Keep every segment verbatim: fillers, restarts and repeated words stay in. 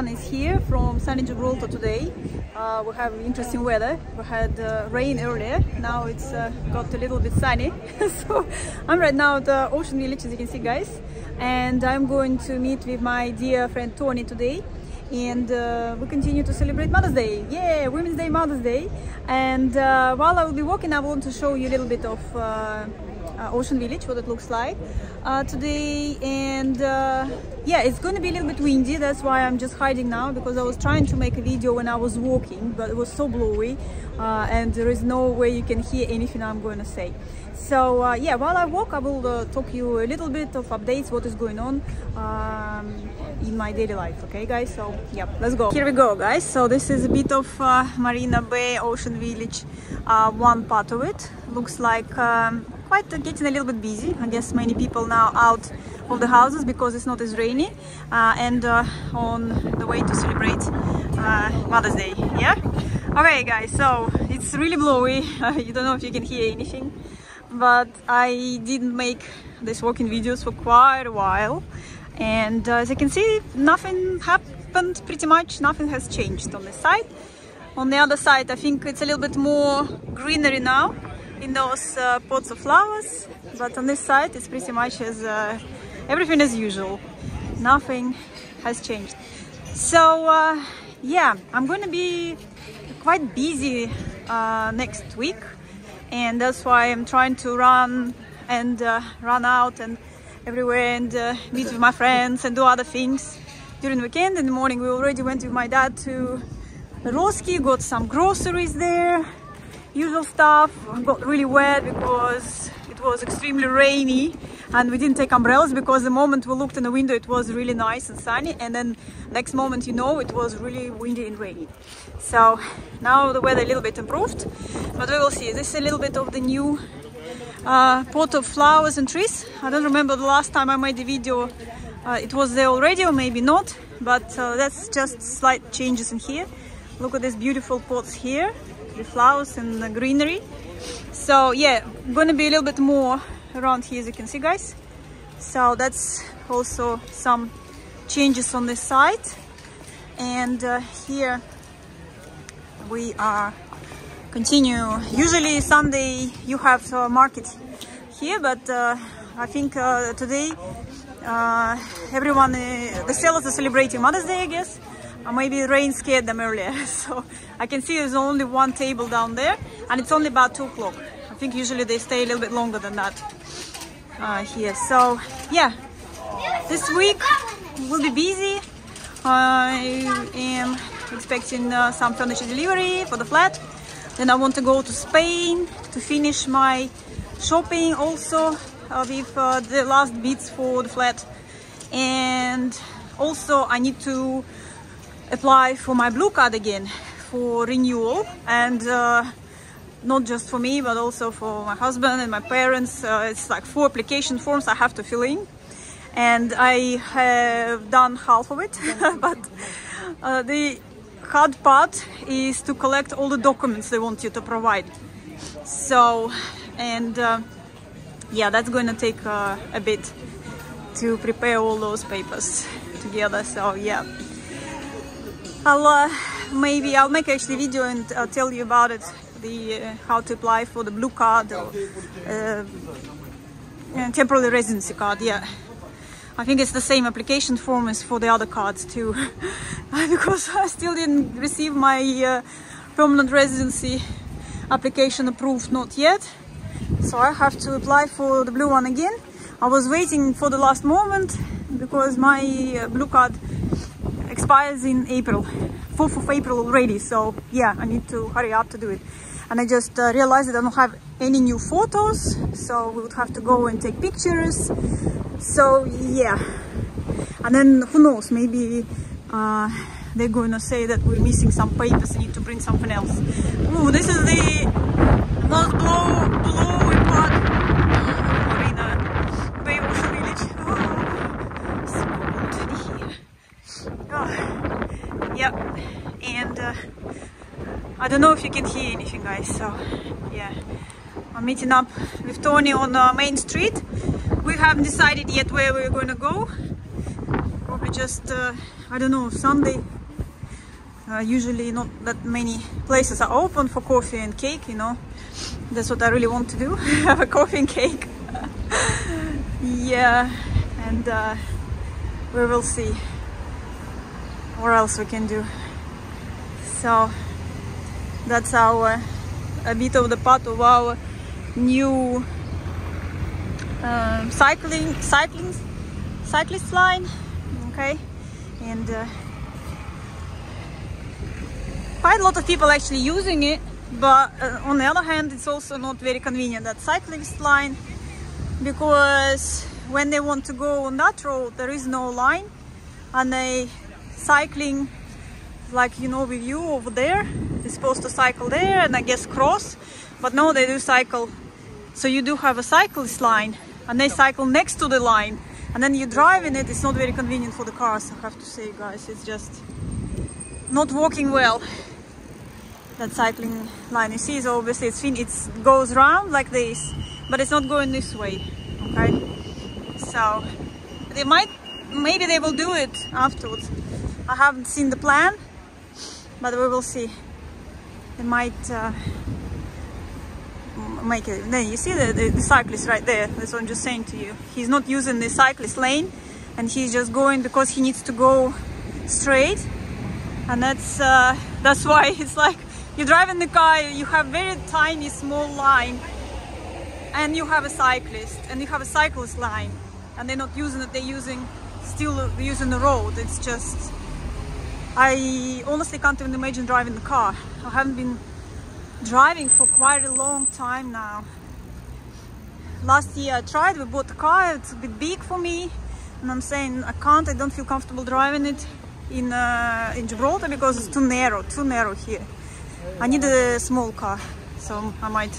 Ocean is here from sunny Gibraltar today. Uh, we have interesting weather. We had uh, rain earlier, now it's uh, got a little bit sunny. So I'm right now at the Ocean Village, as you can see, guys, and I'm going to meet with my dear friend Tony today. And uh, we continue to celebrate Mother's Day. Yeah, Women's Day, Mother's Day. And uh, while I will be walking, I want to show you a little bit of uh, uh, Ocean Village, what it looks like uh, today. And uh, yeah, it's going to be a little bit windy. That's why I'm just hiding now, because I was trying to make a video when I was walking, but it was so blowy, uh, and there is no way you can hear anything I'm going to say. So uh, yeah, while I walk, I will uh, talk you a little bit of updates, what is going on um, in my daily life. Okay, guys, so yeah, let's go. Here we go, guys. So this is a bit of uh, Marina Bay, Ocean Village, uh, one part of it. Looks like um, quite uh, getting a little bit busy. I guess many people now out of the houses because it's not as rainy, uh, and uh, on the way to celebrate uh, Mother's Day. Yeah. Okay, guys. So it's really blowy. Uh, you don't know if you can hear anything. But I didn't make these walking videos for quite a while, and uh, as you can see, nothing happened pretty much. Nothing has changed on this side. On the other side, I think it's a little bit more greenery now in those uh, pots of flowers, but on this side it's pretty much as uh, everything as usual. Nothing has changed. So uh, yeah, I'm going to be quite busy uh, next week. And that's why I'm trying to run and uh, run out and everywhere and uh, meet with my friends and do other things during the weekend. In the morning we already went with my dad to Leroski, got some groceries there, usual stuff. Got really wet because it was extremely rainy and we didn't take umbrellas, because the moment we looked in the window it was really nice and sunny, and then next moment, you know, it was really windy and rainy. So now the weather a little bit improved, but we will see. This is a little bit of the new uh, pot of flowers and trees. I don't remember the last time I made the video, uh, it was there already or maybe not, but uh, that's just slight changes in here. Look at these beautiful pots here, the flowers and the greenery. So yeah, gonna be a little bit more around here, as you can see, guys. So that's also some changes on this side. And uh, here we are continue. Usually Sunday you have uh, market here, but uh, I think uh, today uh, everyone, uh, the sellers are celebrating Mother's Day, I guess. Or maybe rain scared them earlier. So I can see there's only one table down there, and it's only about two o'clock. I think usually they stay a little bit longer than that uh, here. So yeah, this week will be busy. I am expecting uh, some furniture delivery for the flat. Then I want to go to Spain to finish my shopping also uh, with uh, the last bits for the flat. And also I need to apply for my blue card again for renewal, and uh, not just for me but also for my husband and my parents. Uh, it's like four application forms I have to fill in, and I have done half of it. But uh, the hard part is to collect all the documents they want you to provide. So and uh, yeah, that's going to take uh, a bit to prepare all those papers together. So yeah, I'll uh, maybe I'll make actually a video and uh, tell you about it, the uh, how to apply for the blue card or uh, uh, temporary residency card. Yeah, I think it's the same application form as for the other cards too. Because I still didn't receive my uh, permanent residency application approved, not yet, so I have to apply for the blue one again. I was waiting for the last moment because my uh, blue card expires in April, fourth of April already. So yeah, I need to hurry up to do it. And I just uh, realized that I don't have any new photos, so we would have to go and take pictures. So yeah, and then who knows, maybe uh, they're going to say that we're missing some papers, I need to bring something else. Ooh, this is the most blow, blowy part of Marina Bay Ocean Village. Oh, it's so cold in here. Oh, yep, and uh, I don't know if you can hear anything, guys. So yeah, I'm meeting up with Tony on uh, Main Street. We haven't decided yet where we're gonna go, probably just, uh, I don't know, Sunday. Uh, usually not that many places are open for coffee and cake, you know. That's what I really want to do, have a coffee and cake. Yeah, and uh, we will see what else we can do. So that's our, a bit of the part of our new um, cycling, cycling, cyclist line, okay, and uh, quite a lot of people actually using it, but uh, on the other hand, it's also not very convenient, that cyclist line, because when they want to go on that road, there is no line, and they cycling, like, you know, with you over there, they're supposed to cycle there and I guess cross, but no, they do cycle. So you do have a cyclist line, and they cycle next to the line, and then you drive in it. It's not very convenient for the cars, I have to say, guys. It's just not working well, that cycling line. You see, is obviously it's thin, it goes round like this, but it's not going this way, okay? So they might, maybe they will do it afterwards. I haven't seen the plan, but we will see. They might uh, make it. Then you see the, the, the cyclist right there. That's what I'm just saying to you. He's not using the cyclist lane, and he's just going because he needs to go straight. And that's uh, that's why it's like you drive in the car, you have very tiny small line, and you have a cyclist, and you have a cyclist line, and they're not using it. They're using still using the road. It's just, I honestly can't even imagine driving the car. I haven't been driving for quite a long time now. Last year I tried. We bought a car. It's a bit big for me, and I'm saying I can't. I don't feel comfortable driving it in uh, in Gibraltar because it's too narrow, too narrow here. I need a small car, so I might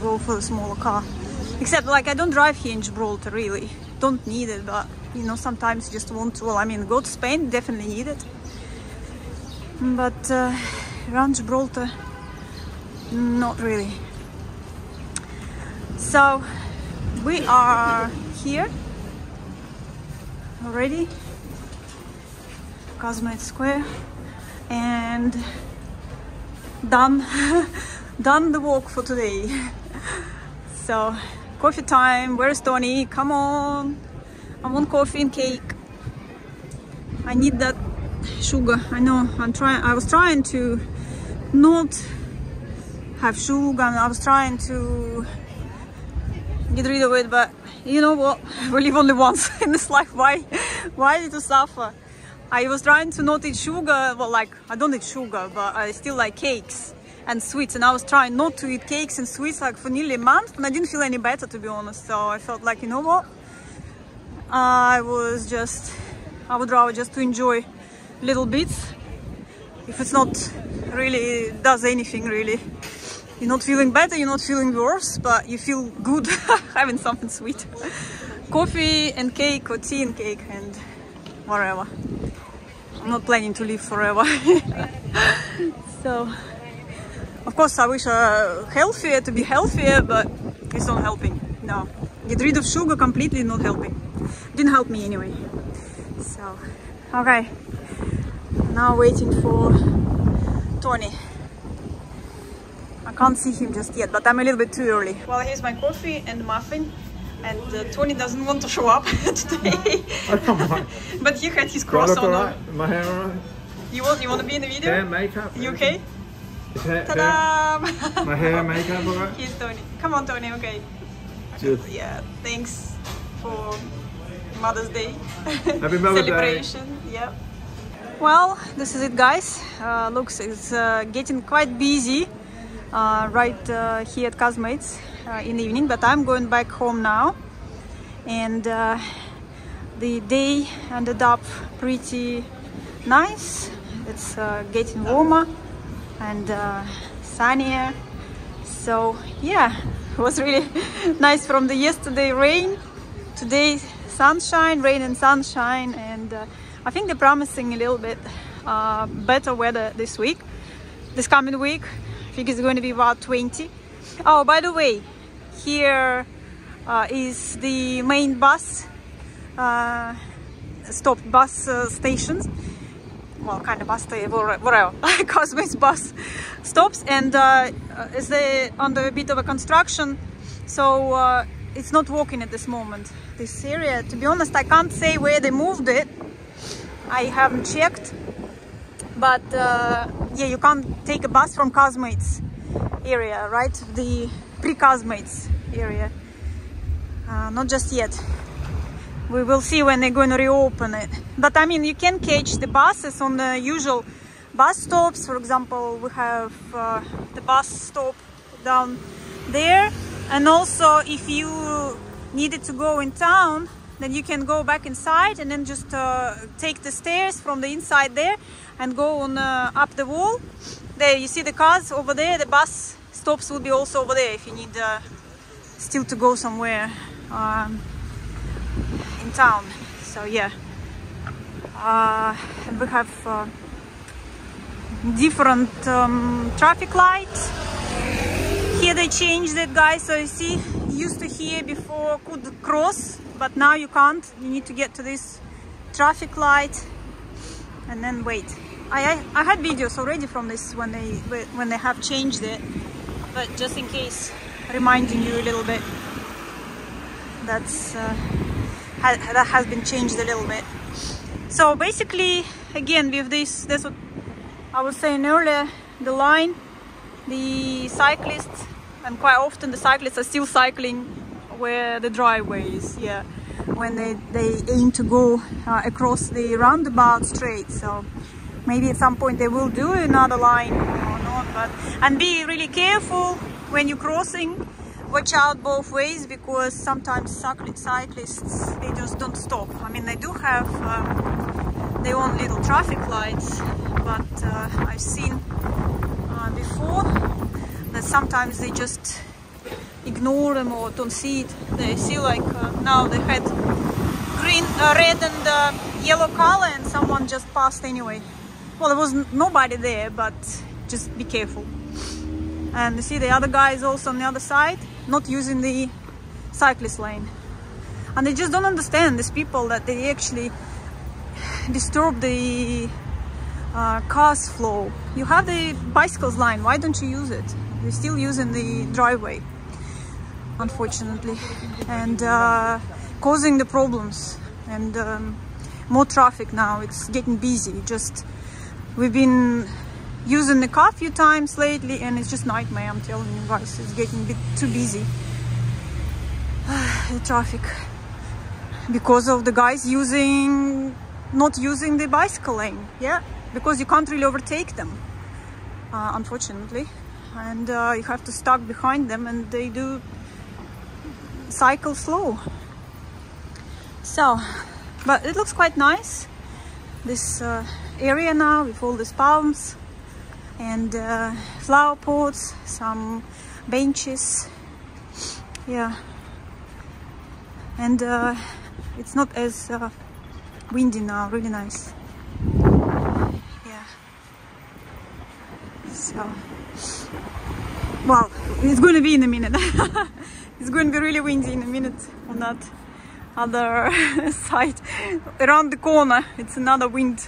go for a smaller car. Except, like, I don't drive here in Gibraltar, really. Don't need it, but, you know, sometimes just want to, well, I mean, go to Spain, definitely need it. But uh, around Gibraltar, not really. So, we are here already. Casemates Square, and done done the walk for today. So coffee time. Where's Tony? Come on, I want coffee and cake. I need that sugar. I know I'm trying I was trying to not have sugar, and I was trying to get rid of it, but you know what, we live only once in this life. Why why to suffer? I was trying to not eat sugar, well, like, I don't eat sugar, but I still like cakes and sweets, and I was trying not to eat cakes and sweets, like, for nearly a month, and I didn't feel any better, to be honest. So I felt like, you know what, I was just, I would rather just to enjoy little bits, if it's not really, does anything really. You're not feeling better, you're not feeling worse, but you feel good having something sweet. Coffee and cake, or tea and cake, and whatever. I'm not planning to live forever. So, of course, I wish uh, healthier, to be healthier, but it's not helping. No, get rid of sugar completely, not helping. Didn't help me anyway. So, okay. Now waiting for Tony. I can't see him just yet, but I'm a little bit too early. Well, here's my coffee and muffin. And uh, Tony doesn't want to show up today. But he had his cross on. Right? My hair alright? You want, you want to be in the video? Hair, makeup. You okay? Ta-da! My hair, makeup alright? Here's Tony. Come on, Tony, okay. Cheers. Yeah, thanks for Mother's Day. Happy Mother's Celebration. Day. Yeah. Well, this is it, guys. Uh, looks, it's uh, getting quite busy uh, right uh, here at Casemates. Uh, in the evening, but I'm going back home now, and uh, the day ended up pretty nice. It's uh, getting warmer and uh, sunnier, so yeah, it was really nice from the yesterday rain, today sunshine, rain and sunshine, and uh, I think they're promising a little bit uh, better weather this week, this coming week. I think it's going to be about twenty. Oh, by the way, here uh, is the main bus uh, stopped bus uh, stations, well, kind of bus, whatever, Casemates bus stops, and uh, is they under a bit of a construction, so uh, it's not walking at this moment. This area, to be honest, I can't say where they moved it. I haven't checked, but uh, yeah, you can't take a bus from Casemates area, right? The pre-Casemates area. Uh, not just yet. We will see when they're going to reopen it. But I mean, you can catch the buses on the usual bus stops. For example, we have uh, the bus stop down there. And also, if you needed to go in town, then you can go back inside and then just uh, take the stairs from the inside there and go on uh, up the wall. There, you see the cars over there. The bus stops will be also over there if you need uh, still to go somewhere um, in town. So yeah, uh, and we have uh, different um, traffic lights. Here they changed it, guys. So you see, used to here before could cross, but now you can't. You need to get to this traffic light and then wait. I, I, I had videos already from this when they when they have changed it, but just in case, reminding you a little bit that's uh, ha that has been changed a little bit. So basically, again, with this, that's what I was saying earlier. The line, the cyclists, and quite often the cyclists are still cycling where the driveway is. Yeah, when they they aim to go uh, across the roundabout straight. So maybe at some point they will do another line or not, but and be really careful when you're crossing. Watch out both ways, because sometimes cyclists, they just don't stop. I mean, they do have um, their own little traffic lights, but uh, I've seen uh, before that sometimes they just ignore them or don't see it. They see, like uh, now they had green, uh, red and uh, yellow color, and someone just passed anyway. Well, there was nobody there, but just be careful. And you see the other guy is also on the other side, not using the cyclist lane. And they just don't understand, these people, that they actually disturb the uh, car's flow. You have the bicycles line, why don't you use it? You're still using the driveway, unfortunately, and uh, causing the problems. And um, more traffic now, it's getting busy. Just we've been using the car a few times lately, and it's just nightmare, I'm telling you guys. It's getting a bit too busy, the traffic, because of the guys using not using the bicycle lane. Yeah, because you can't really overtake them, uh, unfortunately, and uh, you have to stuck behind them, and they do cycle slow. So, but it looks quite nice, this uh, area now, with all these palms and uh, flower pots, some benches. Yeah, and uh, it's not as uh, windy now, really nice. Yeah, so, well, it's going to be in a minute. It's going to be really windy in a minute on that other side, around the corner. It's another wind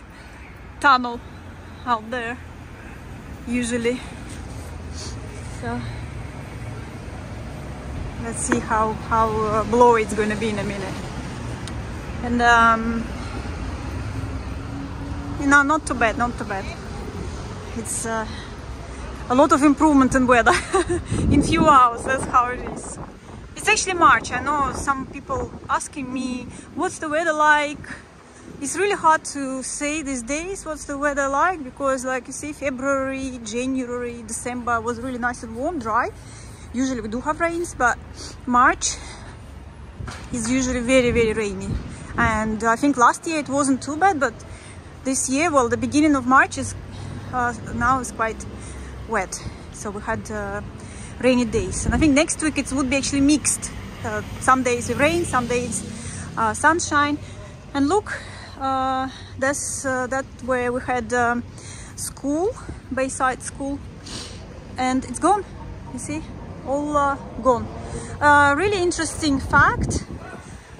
tunnel out there, usually. So let's see how how uh, blow it's going to be in a minute. And um you know, not too bad, not too bad. It's uh, a lot of improvement in weather in few hours. That's how it is. It's actually March. I know some people asking me, what's the weather like? It's really hard to say these days what's the weather like, because, like you see, February, January, December was really nice and warm, dry. Usually we do have rains, but March is usually very, very rainy. And I think last year it wasn't too bad, but this year, well, the beginning of March is uh, now is quite wet. So we had uh, rainy days, and I think next week it would be actually mixed. Uh, some days it rains, some days uh, sunshine. And look, uh, that's uh, that where we had um, school, Bayside School, and it's gone. You see, all uh, gone. Uh, really interesting fact: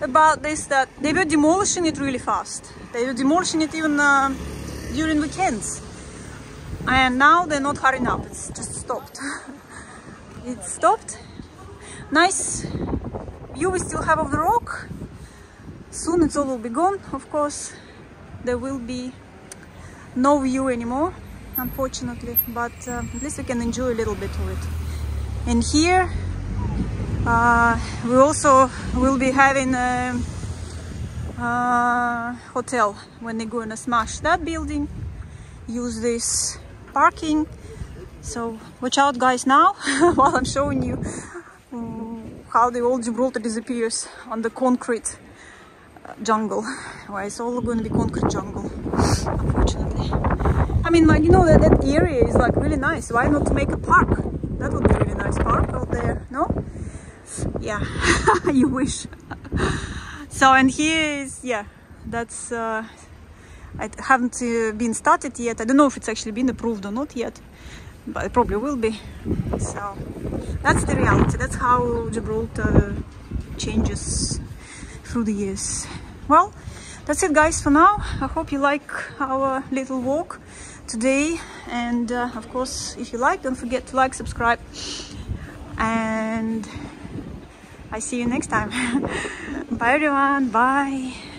about this, that they were demolishing it really fast. They were demolishing it even uh, during weekends. And now they're not hurrying up, it's just stopped. It stopped. Nice view we still have of the rock. Soon it's all will be gone, of course. There will be no view anymore, unfortunately, but uh, at least we can enjoy a little bit of it. And here uh, we also will be having a, a hotel when they're going to smash that building, use this parking. So watch out, guys, now while I'm showing you um, how the old Gibraltar disappears on the concrete jungle, where it's all going to be concrete jungle, unfortunately. I mean, like, you know, that, that area is like really nice. Why not make a park? That would be a really nice park out there, no? Yeah, you wish. So, and here is, yeah, that's, uh, I haven't uh, been started yet. I don't know if it's actually been approved or not yet, but it probably will be. So, that's the reality. That's how Gibraltar changes through the years. Well, that's it, guys, for now. I hope you like our little walk today, and uh, of course, if you like, don't forget to like, subscribe, and I see you next time. Bye everyone, bye.